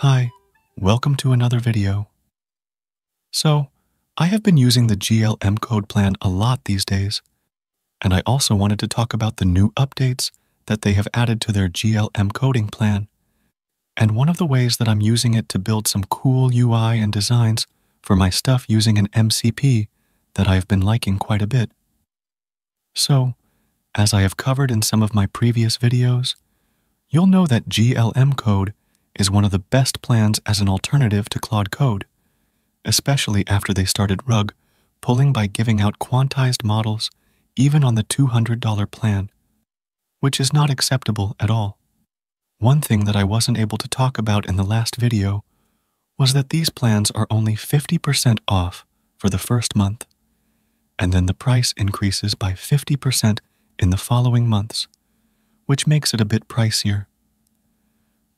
Hi, welcome to another video. So, I have been using the GLM code plan a lot these days, and I also wanted to talk about the new updates that they have added to their GLM coding plan. And one of the ways that I'm using it to build some cool UI and designs for my stuff using an MCP that I've been liking quite a bit. So, as I have covered in some of my previous videos, you'll know that GLM code is one of the best plans as an alternative to Claude Code, especially after they started rug pulling by giving out quantized models even on the $200 plan, which is not acceptable at all. One thing that I wasn't able to talk about in the last video was that these plans are only 50% off for the first month, and then the price increases by 50% in the following months, which makes it a bit pricier.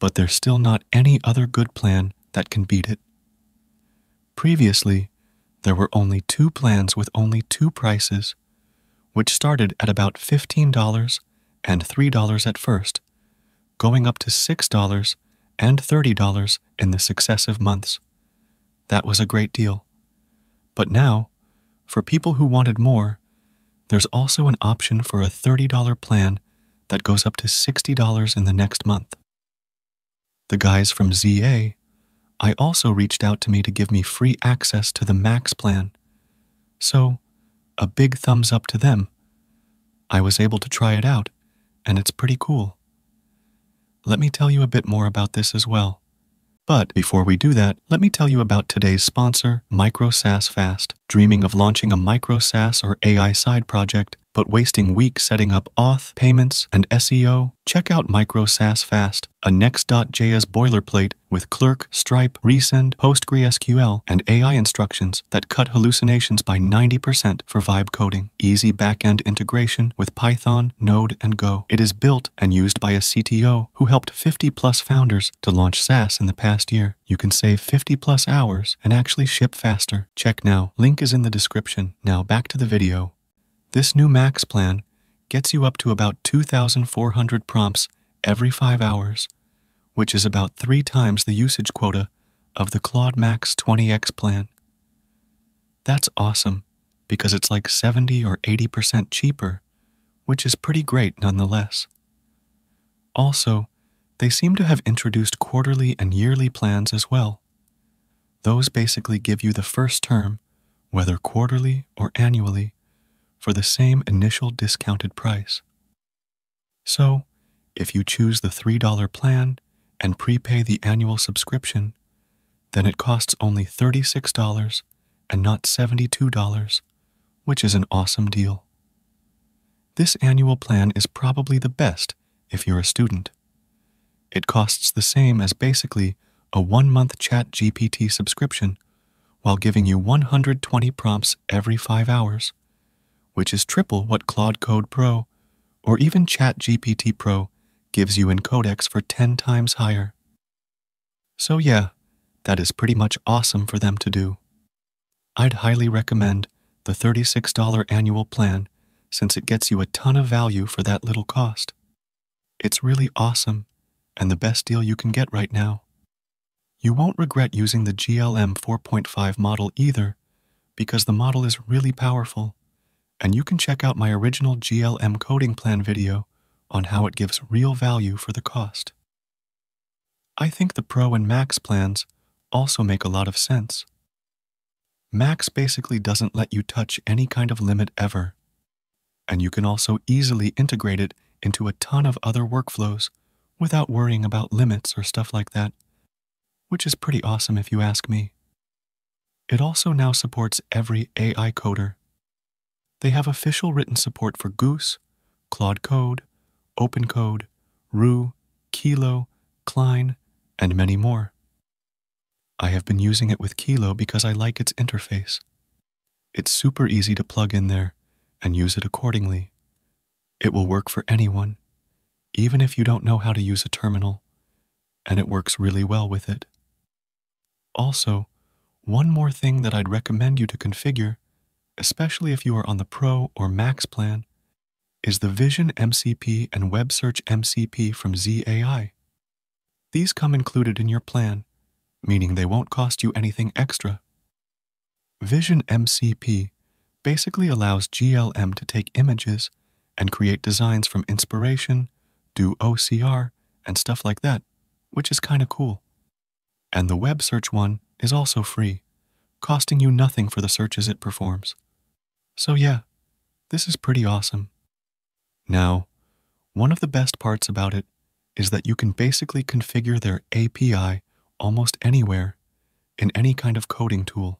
But there's still not any other good plan that can beat it. Previously, there were only two plans with only two prices, which started at about $15 and $3 at first, going up to $6 and $30 in the successive months. That was a great deal. But now, for people who wanted more, there's also an option for a $30 plan that goes up to $60 in the next month. The guys from Z AI also reached out to me to give me free access to the Max plan, so a big thumbs up to them. I was able to try it out, and it's pretty cool. Let me tell you a bit more about this as well. But before we do that, let me tell you about today's sponsor, MicroSaaS Fast. Dreaming of launching a MicroSaaS or AI side project, but wasting weeks setting up auth, payments, and SEO? Check out MicroSaaS Fast, a Next.js boilerplate with Clerk, Stripe, Resend, PostgreSQL, and AI instructions that cut hallucinations by 90% for vibe coding. Easy back-end integration with Python, Node, and Go. It is built and used by a CTO who helped 50-plus founders to launch SaaS in the past year. You can save 50-plus hours and actually ship faster. Check now. Link is in the description. Now back to the video. This new Max plan gets you up to about 2,400 prompts every 5 hours, which is about 3 times the usage quota of the Claude Max 20x plan. That's awesome because it's like 70 or 80% cheaper, which is pretty great nonetheless. Also, they seem to have introduced quarterly and yearly plans as well. Those basically give you the first term, whether quarterly or annually, for the same initial discounted price. So, if you choose the $3 plan and prepay the annual subscription, then it costs only $36 and not $72, which is an awesome deal. This annual plan is probably the best if you're a student. It costs the same as basically a 1-month ChatGPT subscription while giving you 120 prompts every 5 hours, which is triple what Claude Code Pro or even ChatGPT Pro gives you in Codex for 10 times higher. So yeah, that is pretty much awesome for them to do. I'd highly recommend the $36 annual plan since it gets you a ton of value for that little cost. It's really awesome and the best deal you can get right now. You won't regret using the GLM 4.5 model either, because the model is really powerful, and you can check out my original GLM coding plan video on how it gives real value for the cost. I think the Pro and Max plans also make a lot of sense. Max basically doesn't let you touch any kind of limit ever, and you can also easily integrate it into a ton of other workflows without worrying about limits or stuff like that, which is pretty awesome if you ask me. It also now supports every AI coder. They have official written support for Goose, Claude Code, Open Code, Roo, Kilo, Klein, and many more. I have been using it with Kilo because I like its interface. It's super easy to plug in there and use it accordingly. It will work for anyone, even if you don't know how to use a terminal, and it works really well with it. Also, one more thing that I'd recommend you to configure, especially if you are on the Pro or Max plan, is the Vision MCP and Web Search MCP from Z AI. These come included in your plan meaning they won't cost you anything extra. Vision MCP basically allows GLM to take images and create designs from inspiration, do OCR, and stuff like that, which is kind of cool. And the web search one is also free, costing you nothing for the searches it performs. So yeah, this is pretty awesome. Now, one of the best parts about it is that you can basically configure their API almost anywhere in any kind of coding tool.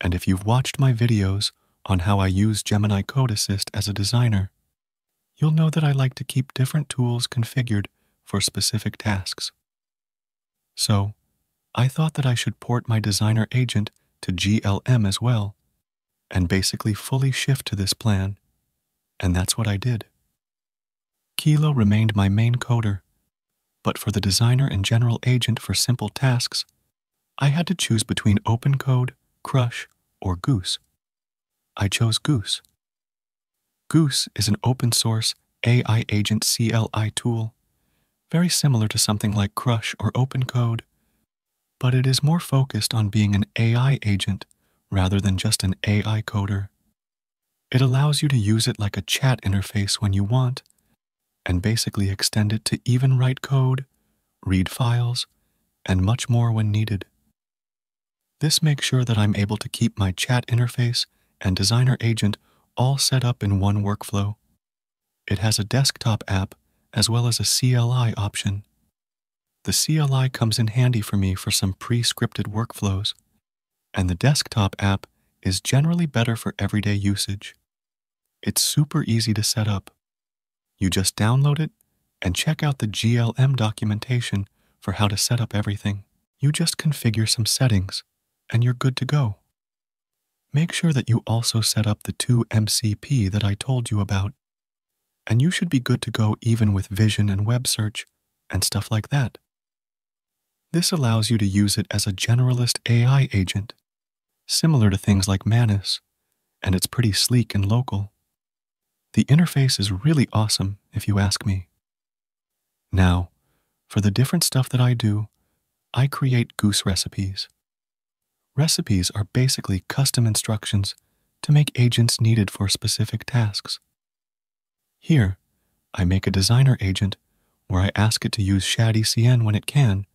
And if you've watched my videos on how I use Gemini Code Assist as a designer, you'll know that I like to keep different tools configured for specific tasks. So, I thought that I should port my designer agent to GLM as well, and basically fully shift to this plan, and that's what I did. Kilo remained my main coder, but for the designer and general agent for simple tasks, I had to choose between Open Code, Crush, or Goose. I chose Goose. Goose is an open-source AI agent CLI tool, very similar to something like Crush or Open Code, but it is more focused on being an AI agent rather than just an AI coder. It allows you to use it like a chat interface when you want, and basically extend it to even write code, read files, and much more when needed. This makes sure that I'm able to keep my chat interface and designer agent all set up in one workflow. It has a desktop app as well as a CLI option. The CLI comes in handy for me for some pre-scripted workflows, and the desktop app is generally better for everyday usage. It's super easy to set up. You just download it and check out the GLM documentation for how to set up everything. You just configure some settings and you're good to go. Make sure that you also set up the 2 MCP that I told you about, and you should be good to go even with Vision and Web Search and stuff like that. This allows you to use it as a generalist AI agent, similar to things like Manus, and it's pretty sleek and local. The interface is really awesome if you ask me. Now, for the different stuff that I do, I create Goose recipes. Recipes are basically custom instructions to make agents needed for specific tasks. Here, I make a designer agent where I ask it to use ShadCN when it can,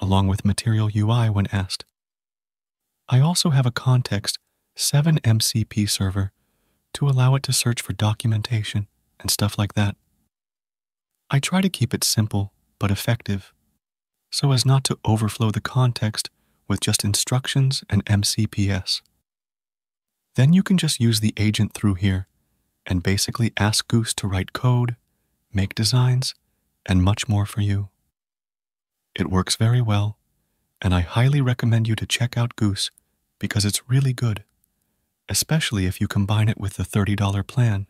along with Material UI when asked. I also have a Context7 MCP server to allow it to search for documentation and stuff like that. I try to keep it simple but effective, so as not to overflow the context with just instructions and MCPs. Then you can just use the agent through here and basically ask Goose to write code, make designs, and much more for you. It works very well, and I highly recommend you to check out Goose because it's really good, especially if you combine it with the $30 plan.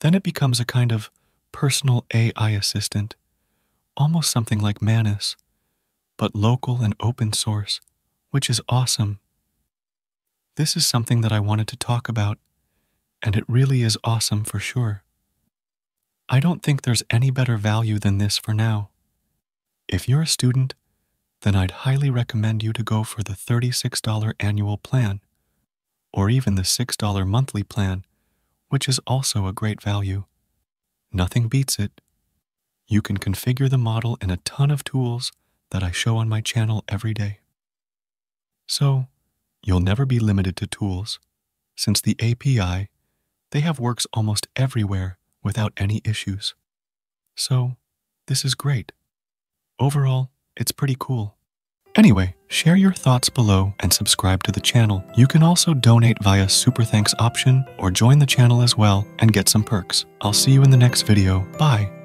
Then it becomes a kind of personal AI assistant, almost something like Manus, but local and open source, which is awesome. This is something that I wanted to talk about, and it really is awesome for sure. I don't think there's any better value than this for now. If you're a student, then I'd highly recommend you to go for the $36 annual plan, or even the $6 monthly plan, which is also a great value. Nothing beats it. You can configure the model in a ton of tools that I show on my channel every day. So, you'll never be limited to tools. Since the API, they have works almost everywhere without any issues. So, this is great. Overall, it's pretty cool. Anyway, share your thoughts below and subscribe to the channel. You can also donate via Super Thanks option or join the channel as well and get some perks. I'll see you in the next video. Bye.